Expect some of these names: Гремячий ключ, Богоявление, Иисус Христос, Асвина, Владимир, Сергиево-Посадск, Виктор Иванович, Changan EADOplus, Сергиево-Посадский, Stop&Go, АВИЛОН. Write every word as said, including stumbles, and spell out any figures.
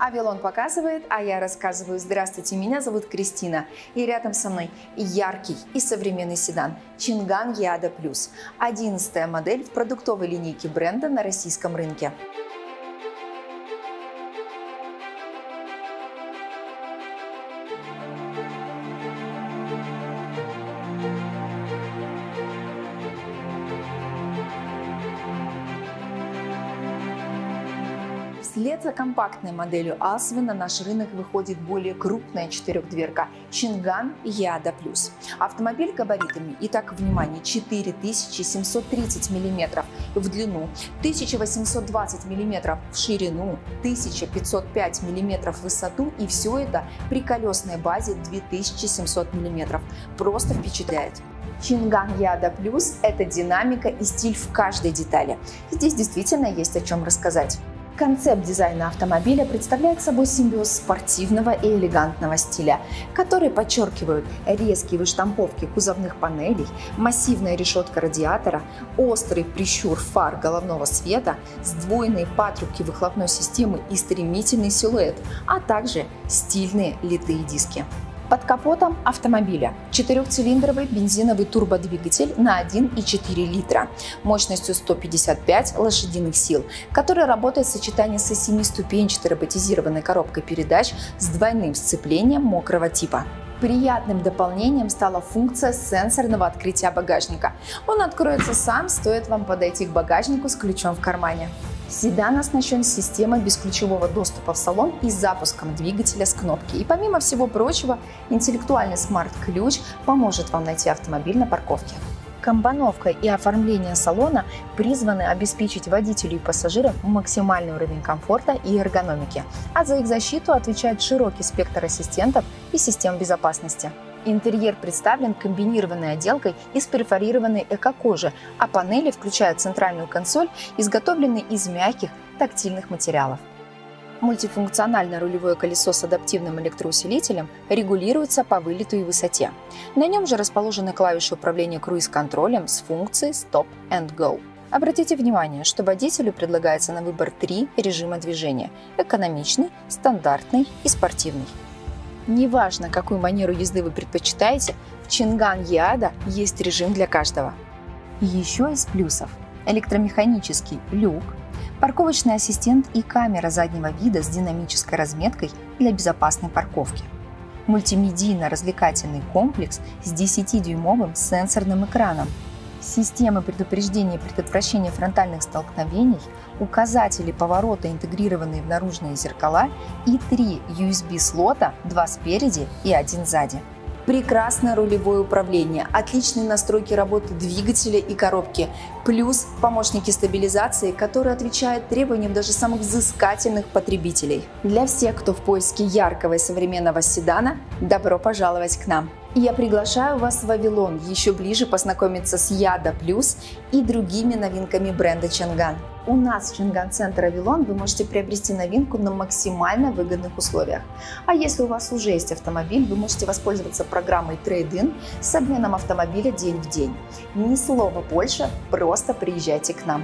Авилон показывает, а я рассказываю. Здравствуйте, меня зовут Кристина. И рядом со мной яркий и современный седан Changan и а дэ о Plus. одиннадцатая модель в продуктовой линейке бренда на российском рынке. Вслед за компактной моделью Асвина на наш рынок выходит более крупная четырехдверка Changan и а дэ о Plus. Автомобиль габаритами, итак, внимание, четыре тысячи семьсот тридцать миллиметров в длину, тысяча восемьсот двадцать миллиметров в ширину, тысяча пятьсот пять миллиметров в высоту, и все это при колесной базе две тысячи семьсот миллиметров. Просто впечатляет. Changan и а дэ о Plus – это динамика и стиль в каждой детали. Здесь действительно есть о чем рассказать. Концепт дизайна автомобиля представляет собой симбиоз спортивного и элегантного стиля, которые подчеркивают резкие выштамповки кузовных панелей, массивная решетка радиатора, острый прищур фар головного света, сдвоенные патрубки выхлопной системы и стремительный силуэт, а также стильные литые диски. Под капотом автомобиля четырехцилиндровый бензиновый турбодвигатель на один и четыре литра мощностью сто пятьдесят пять лошадиных сил, который работает в сочетании со семиступенчатой роботизированной коробкой передач с двойным сцеплением мокрого типа. Приятным дополнением стала функция сенсорного открытия багажника. Он откроется сам, стоит вам подойти к багажнику с ключом в кармане. Седан оснащен системой бесключевого доступа в салон и запуском двигателя с кнопки. И помимо всего прочего, интеллектуальный смарт-ключ поможет вам найти автомобиль на парковке. Компоновка и оформление салона призваны обеспечить водителю и пассажирам максимальный уровень комфорта и эргономики, а за их защиту отвечает широкий спектр ассистентов и систем безопасности. Интерьер представлен комбинированной отделкой из перфорированной эко-кожи, а панели включают центральную консоль, изготовленные из мягких тактильных материалов. Мультифункциональное рулевое колесо с адаптивным электроусилителем регулируется по вылету и высоте. На нем же расположены клавиши управления круиз-контролем с функцией Stop энд Go. Обратите внимание, что водителю предлагается на выбор три режима движения – экономичный, стандартный и спортивный. Неважно, какую манеру езды вы предпочитаете, в Changan и а дэ о есть режим для каждого. Еще из плюсов – электромеханический люк, парковочный ассистент и камера заднего вида с динамической разметкой для безопасной парковки. Мультимедийно-развлекательный комплекс с десятидюймовым сенсорным экраном, системы предупреждения и предотвращения фронтальных столкновений, указатели поворота, интегрированные в наружные зеркала, и три ю эс би слота, два спереди и один сзади. Прекрасное рулевое управление, отличные настройки работы двигателя и коробки, плюс помощники стабилизации, которые отвечают требованиям даже самых взыскательных потребителей. Для всех, кто в поиске яркого и современного седана, добро пожаловать к нам! Я приглашаю вас в Авилон еще ближе познакомиться с и а дэ о Plus и другими новинками бренда Changan. У нас в Changan-центр Авилон вы можете приобрести новинку на максимально выгодных условиях. А если у вас уже есть автомобиль, вы можете воспользоваться программой Trade-in с обменом автомобиля день в день. Ни слова больше, просто приезжайте к нам.